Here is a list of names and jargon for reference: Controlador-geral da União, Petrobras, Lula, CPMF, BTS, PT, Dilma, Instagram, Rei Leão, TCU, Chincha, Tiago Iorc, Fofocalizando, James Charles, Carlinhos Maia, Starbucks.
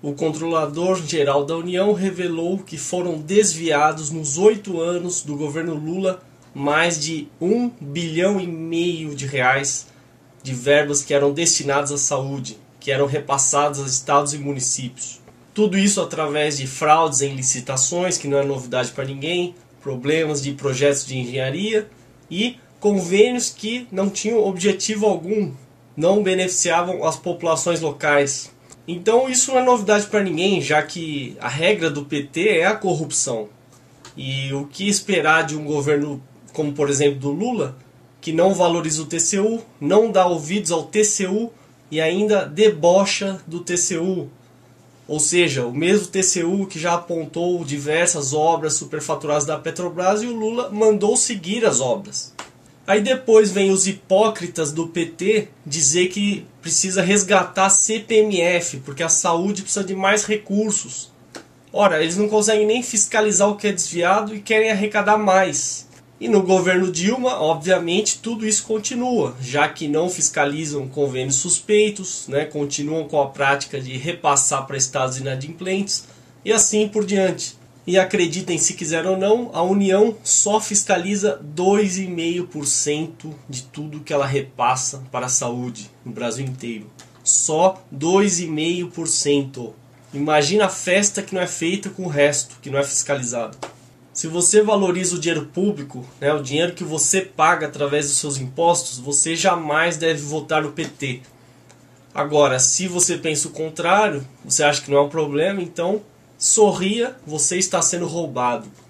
O Controlador-Geral da União revelou que foram desviados nos 8 anos do governo Lula mais de 1 bilhão e meio de reais de verbas que eram destinadas à saúde, que eram repassadas a estados e municípios. Tudo isso através de fraudes em licitações, que não é novidade para ninguém, problemas de projetos de engenharia e convênios que não tinham objetivo algum, não beneficiavam as populações locais. Então isso não é novidade para ninguém, já que a regra do PT é a corrupção. E o que esperar de um governo como, por exemplo, do Lula, que não valoriza o TCU, não dá ouvidos ao TCU e ainda debocha do TCU. Ou seja, o mesmo TCU que já apontou diversas obras superfaturadas da Petrobras, e o Lula mandou seguir as obras. Aí depois vem os hipócritas do PT dizer que precisa resgatar a CPMF, porque a saúde precisa de mais recursos. Ora, eles não conseguem nem fiscalizar o que é desviado e querem arrecadar mais. E no governo Dilma, obviamente, tudo isso continua, já que não fiscalizam convênios suspeitos, né, continuam com a prática de repassar para estados inadimplentes e assim por diante. E acreditem, se quiser ou não, a União só fiscaliza 2,5% de tudo que ela repassa para a saúde no Brasil inteiro. Só 2,5%. Imagina a festa que não é feita com o resto, que não é fiscalizado. Se você valoriza o dinheiro público, né, o dinheiro que você paga através dos seus impostos, você jamais deve votar no PT. Agora, se você pensa o contrário, você acha que não é um problema, então sorria, você está sendo roubado.